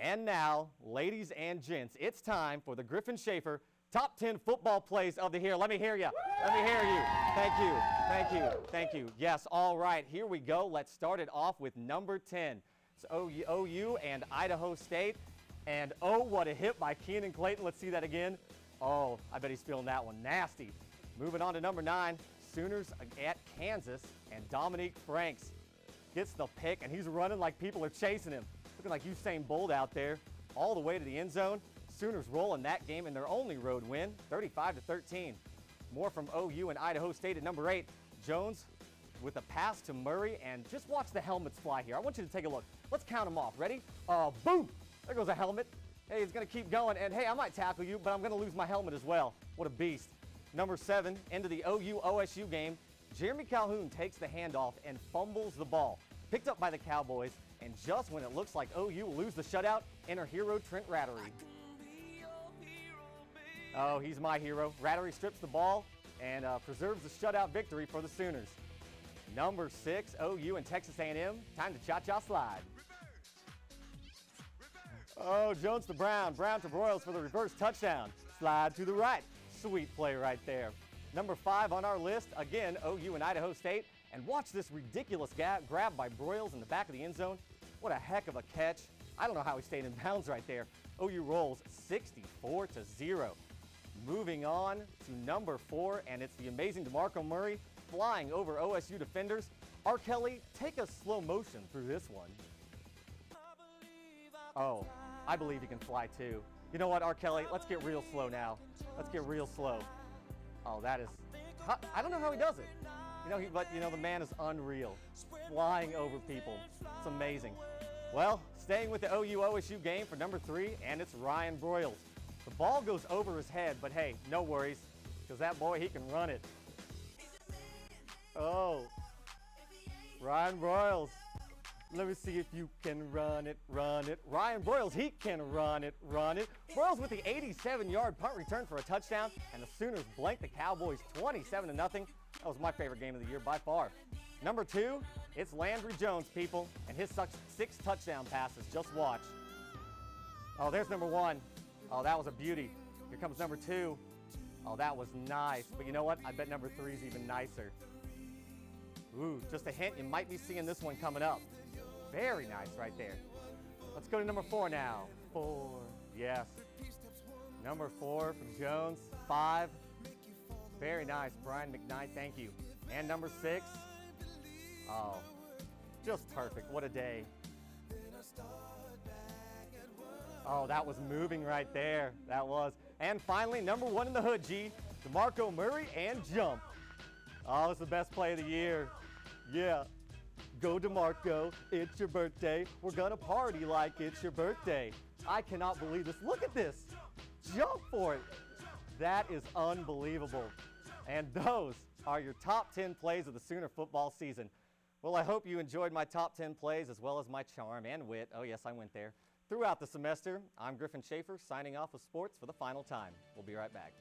And now, ladies and gents, it's time for the Griffin Shaffer Top 10 Football Plays of the Year. Let me hear you. Let me hear you. Thank you. Thank you. Thank you. Yes, all right. Here we go. Let's start it off with number 10. It's OU and Idaho State. And oh, what a hit by Keenan Clayton. Let's see that again. Oh, I bet he's feeling that one. Nasty. Moving on to number 9, Sooners at Kansas, and Dominique Franks gets the pick, and he's running like people are chasing him. Looking like Usain Bolt out there, all the way to the end zone. Sooners roll in that game in their only road win, 35-13. More from OU and Idaho State at number 8. Jones with a pass to Murray, and just watch the helmets fly here. I want you to take a look. Let's count them off. Ready? Boom! There goes a helmet. Hey, he's going to keep going, and hey, I might tackle you, but I'm going to lose my helmet as well. What a beast. Number 7, into the OU-OSU game, Jeremy Calhoun takes the handoff and fumbles the ball. Picked up by the Cowboys, and just when it looks like OU will lose the shutout, enter hero Trent Ratterree. Oh, he's my hero. Ratterree strips the ball and preserves the shutout victory for the Sooners. Number 6, OU and Texas A&M, time to cha-cha slide. Oh, Jones to Brown, Brown to Broyles for the reverse touchdown. Slide to the right. Sweet play right there. Number 5 on our list, again, OU and Idaho State. And watch this ridiculous grab by Broyles in the back of the end zone. What a heck of a catch. I don't know how he stayed in bounds right there. OU rolls 64-0. Moving on to number 4, and it's the amazing DeMarco Murray flying over OSU defenders. R. Kelly, take a slow motion through this one. Oh, I believe he can fly too. You know what, R. Kelly, let's get real slow now. Let's get real slow. Oh, that is, I don't know how he does it. You know, the man is unreal. Flying over people, it's amazing. Well, staying with the OU-OSU game for number 3, and it's Ryan Broyles. The ball goes over his head, but hey, no worries, because that boy, he can run it. Oh, Ryan Broyles. Let me see if you can run it, run it. Ryan Broyles, he can run it, run it. Broyles with the 87-yard punt return for a touchdown, and the Sooners blank the Cowboys 27-0. That was my favorite game of the year by far. Number 2, it's Landry Jones, people, and his 6 touchdown passes. Just watch. Oh, there's number 1. Oh, that was a beauty. Here comes number 2. Oh, that was nice. But you know what? I bet number 3 is even nicer. Ooh, just a hint, you might be seeing this one coming up. Very nice right there. Let's go to number 4 now. 4, yes. Number 4 from Jones. 5, very nice, Brian McNight, thank you. And number 6, oh, just perfect, what a day. Oh, that was moving right there, that was. And finally, number 1 in the hood, G, DeMarco Murray and jump. Oh, it's the best play of the year. Yeah. Go DeMarco, it's your birthday. We're gonna party like it's your birthday. I cannot believe this. Look at this. Jump for it. That is unbelievable. And those are your top 10 plays of the Sooner football season. Well, I hope you enjoyed my top 10 plays as well as my charm and wit. Oh yes, I went there. Throughout the semester, I'm Griffin Shaffer signing off with sports for the final time. We'll be right back.